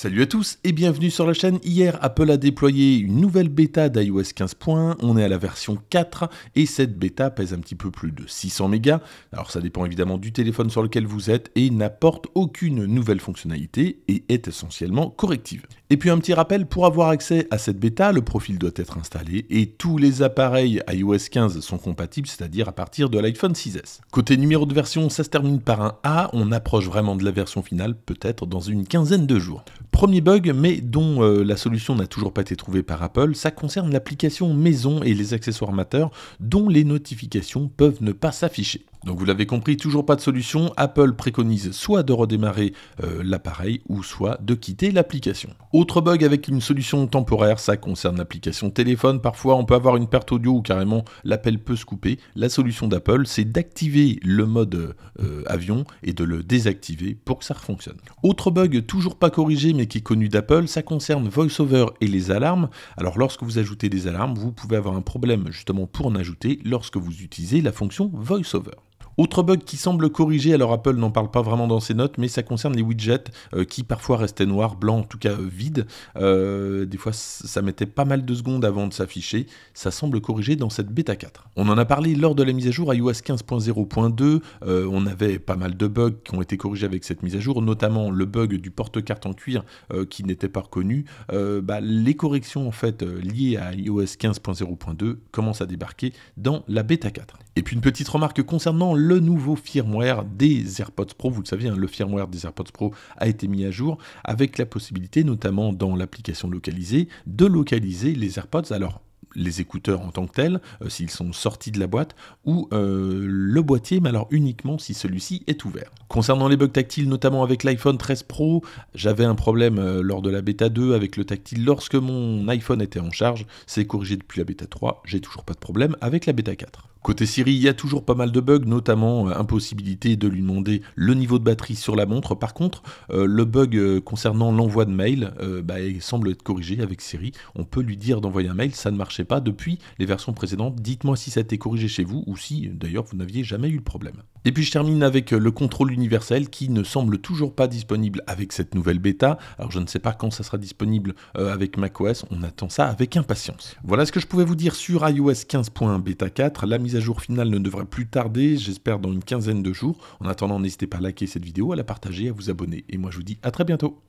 Salut à tous et bienvenue sur la chaîne. Hier, Apple a déployé une nouvelle bêta d'iOS 15.1, on est à la version 4 et cette bêta pèse un petit peu plus de 600 mégas. Alors ça dépend évidemment du téléphone sur lequel vous êtes et n'apporte aucune nouvelle fonctionnalité et est essentiellement corrective. Et puis un petit rappel, pour avoir accès à cette bêta, le profil doit être installé et tous les appareils iOS 15 sont compatibles, c'est-à-dire à partir de l'iPhone 6S. Côté numéro de version, ça se termine par un A, on approche vraiment de la version finale, peut-être dans une quinzaine de jours. Premier bug, mais dont la solution n'a toujours pas été trouvée par Apple, ça concerne l'application maison et les accessoires mateurs dont les notifications peuvent ne pas s'afficher. Donc vous l'avez compris, toujours pas de solution, Apple préconise soit de redémarrer l'appareil ou soit de quitter l'application. Autre bug avec une solution temporaire, ça concerne l'application téléphone, parfois on peut avoir une perte audio ou carrément l'appel peut se couper. La solution d'Apple, c'est d'activer le mode avion et de le désactiver pour que ça refonctionne. Autre bug toujours pas corrigé mais qui est connu d'Apple, ça concerne VoiceOver et les alarmes. Alors lorsque vous ajoutez des alarmes, vous pouvez avoir un problème justement pour en ajouter lorsque vous utilisez la fonction VoiceOver. Autre bug qui semble corrigé, alors Apple n'en parle pas vraiment dans ses notes, mais ça concerne les widgets qui parfois restaient noirs, blancs, en tout cas vides. Des fois, ça mettait pas mal de secondes avant de s'afficher. Ça semble corrigé dans cette bêta 4. On en a parlé lors de la mise à jour iOS 15.0.2. On avait pas mal de bugs qui ont été corrigés avec cette mise à jour, notamment le bug du porte-carte en cuir qui n'était pas reconnu. Les corrections en fait liées à iOS 15.0.2 commencent à débarquer dans la bêta 4. Et puis une petite remarque concernant le nouveau firmware des AirPods Pro, vous le savez, hein, le firmware des AirPods Pro a été mis à jour avec la possibilité, notamment dans l'application localisée, de localiser les AirPods. Alors, les écouteurs en tant que tels, s'ils sont sortis de la boîte, ou le boîtier, mais alors uniquement si celui-ci est ouvert. Concernant les bugs tactiles, notamment avec l'iPhone 13 Pro, j'avais un problème lors de la bêta 2 avec le tactile lorsque mon iPhone était en charge, c'est corrigé depuis la bêta 3, j'ai toujours pas de problème avec la bêta 4. Côté Siri, il y a toujours pas mal de bugs, notamment impossibilité de lui demander le niveau de batterie sur la montre. Par contre, le bug concernant l'envoi de mail il semble être corrigé avec Siri. On peut lui dire d'envoyer un mail, ça ne marchait pas depuis les versions précédentes. Dites-moi si ça a été corrigé chez vous ou si d'ailleurs vous n'aviez jamais eu le problème. Et puis je termine avec le contrôle universel qui ne semble toujours pas disponible avec cette nouvelle bêta. Alors je ne sais pas quand ça sera disponible avec macOS, on attend ça avec impatience. Voilà ce que je pouvais vous dire sur iOS 15.1 bêta 4. La mise à jour finale ne devrait plus tarder, j'espère dans une quinzaine de jours. En attendant, n'hésitez pas à liker cette vidéo, à la partager, à vous abonner. Et moi je vous dis à très bientôt.